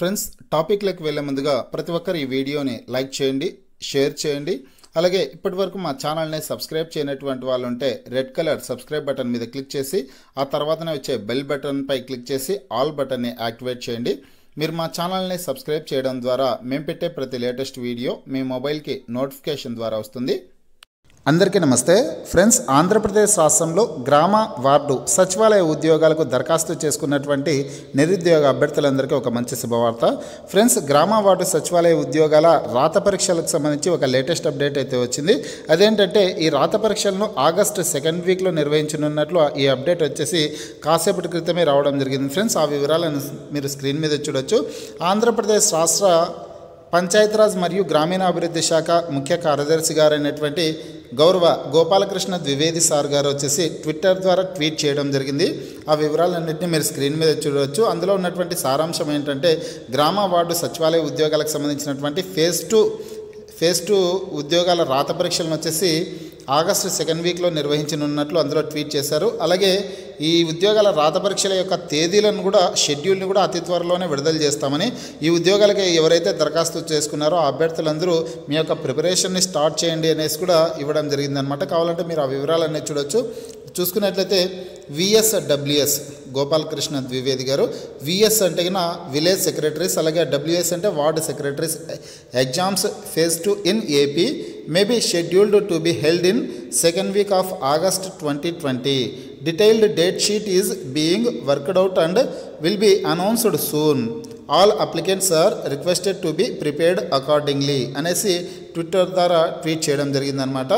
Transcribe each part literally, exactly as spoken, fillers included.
Friends topic లకి వెళ్ళే ముందుగా ప్రతి ఒక్కరు ఈ వీడియోని లైక్ చేయండి, షేర్ చేయండి. అలాగే ఇప్పటివరకు మా ఛానల్ ని సబ్స్క్రైబ్ చేయనటువంటి వాళ్ళు ఉంటే రెడ్ కలర్ సబ్స్క్రైబ్ బటన్ మీద క్లిక్ చేసి ఆ తర్వాతనే వచ్చే బెల్ బటన్ పై క్లిక్ చేసి ఆల్ బటన్ ని యాక్టివేట్ చేయండి. మీరు మా ఛానల్ ని సబ్స్క్రైబ్ చేయడం ద్వారా మేము పెట్టే ప్రతి లేటెస్ట్ వీడియో మీ మొబైల్ కి నోటిఫికేషన్ ద్వారా వస్తుంది. అందరికీ నమస్తే ఫ్రెండ్స్. ఆంధ్రప్రదేశ్ రాష్ట్రంలో గ్రామ వార్డు సచివాలయ ఉద్యోగాలకు దరఖాస్తు చేసుకున్నటువంటి నిరుద్యోగ అభ్యర్థులందరికీ ఒక మంచి శుభవార్త. ఫ్రెండ్స్, గ్రామ వార్డు సచివాలయ ఉద్యోగాల రాత పరీక్షలకు సంబంధించి ఒక లేటెస్ట్ అప్డేట్ అయితే వచ్చింది. అదేంటంటే ఈ రాత పరీక్షలను ఆగస్టు సెకండ్ వీక్లో నిర్వహించనున్నట్లు ఈ అప్డేట్ వచ్చేసి కాసేపటి క్రితమే రావడం జరిగింది. ఫ్రెండ్స్, ఆ వివరాలను మీరు స్క్రీన్ మీద చూడొచ్చు. ఆంధ్రప్రదేశ్ రాష్ట్ర పంచాయతీరాజ్ మరియు గ్రామీణాభివృద్ధి శాఖ ముఖ్య కార్యదర్శి గారైనటువంటి గౌరవ గోపాలకృష్ణ ద్వివేది సార్ గారు వచ్చేసి ట్విట్టర్ ద్వారా ట్వీట్ చేయడం జరిగింది. ఆ వివరాలన్నింటినీ మీరు స్క్రీన్ మీద చూడవచ్చు. అందులో ఉన్నటువంటి సారాంశం ఏంటంటే గ్రామ వార్డు సచివాలయ ఉద్యోగాలకు సంబంధించినటువంటి ఫేజ్ టూ ఫేజ్ టూ ఉద్యోగాల రాత పరీక్షలను వచ్చేసి ఆగస్టు సెకండ్ వీక్లో నిర్వహించనున్నట్లు అందులో ట్వీట్ చేశారు. అలాగే ఈ ఉద్యోగాల రాత పరీక్షల యొక్క తేదీలను కూడా షెడ్యూల్ని కూడా అతి త్వరలోనే విడుదల చేస్తామని, ఈ ఉద్యోగాలకి ఎవరైతే దరఖాస్తు చేసుకున్నారో ఆ అభ్యర్థులందరూ మీ యొక్క ప్రిపరేషన్ని స్టార్ట్ చేయండి అనేసి కూడా ఇవ్వడం జరిగిందనమాట. కావాలంటే మీరు ఆ వివరాలన్నీ చూడొచ్చు. చూసుకున్నట్లయితే విఎస్డబ్ల్యూఎస్ గోపాలకృష్ణ ద్వివేది గారు, విఎస్ అంటే కన్నా విలేజ్ సెక్రటరీస్, అలాగే డబ్ల్యూఎస్ అంటే ward secretaries exams phase two in AP maybe scheduled to be held in second week of August twenty twenty. Detailed date sheet is being worked out and will be announced soon. All applicants are requested to be prepared accordingly అనేసి Twitter ద్వారా tweet చేయడం జరిగిందనమాట.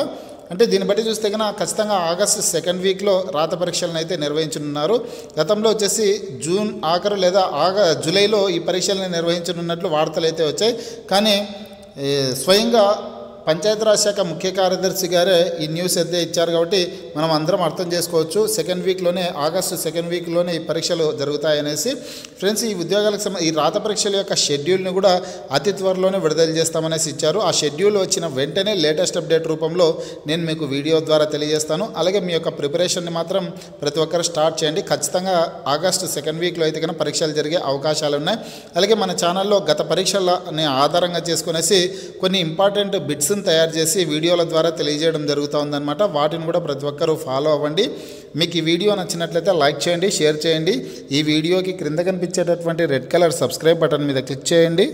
అంటే దీన్ని బట్టి చూస్తే కన్నా ఖచ్చితంగా ఆగస్టు సెకండ్ వీక్లో రాత పరీక్షలను అయితే నిర్వహించనున్నారు. గతంలో వచ్చేసి జూన్ ఆఖరు లేదా ఆగ జూలైలో ఈ పరీక్షలను నిర్వహించనున్నట్లు వార్తలు అయితే వచ్చాయి. కానీ స్వయంగా పంచాయతీరాజ్ శాఖ ముఖ్య కార్యదర్శి గారే ఈ న్యూస్ అయితే ఇచ్చారు కాబట్టి మనం అందరం అర్థం చేసుకోవచ్చు సెకండ్ వీక్లోనే ఆగస్టు సెకండ్ వీక్లోనే ఈ పరీక్షలు జరుగుతాయనేసి. ఫ్రెండ్స్, ఈ ఉద్యోగాలకు సంబంధ ఈ రాత పరీక్షల యొక్క షెడ్యూల్ని కూడా అతి త్వరలోనే విడుదల చేస్తామనేసి ఇచ్చారు. ఆ షెడ్యూల్ వచ్చిన వెంటనే లేటెస్ట్ అప్డేట్ రూపంలో నేను మీకు వీడియో ద్వారా తెలియజేస్తాను. అలాగే మీ యొక్క ప్రిపరేషన్ని మాత్రం ప్రతి ఒక్కరు స్టార్ట్ చేయండి. ఖచ్చితంగా ఆగస్టు సెకండ్ వీక్లో అయితే కనుక పరీక్షలు జరిగే అవకాశాలు ఉన్నాయి. అలాగే మన ఛానల్లో గత పరీక్షలని ఆధారంగా చేసుకునేసి కొన్ని ఇంపార్టెంట్ బిట్స్ తయారు చేసి వీడియోల ద్వారా తెలియజేయడం జరుగుతూ ఉందన్నమాట. వాటిని కూడా ప్రతి ఒక్కరూ ఫాలో అవ్వండి. మీకు ఈ వీడియో నచ్చినట్లయితే లైక్ చేయండి, షేర్ చేయండి. ఈ వీడియోకి క్రింద కనిపించేటటువంటి రెడ్ కలర్ సబ్స్క్రైబ్ బటన్ మీద క్లిక్ చేయండి.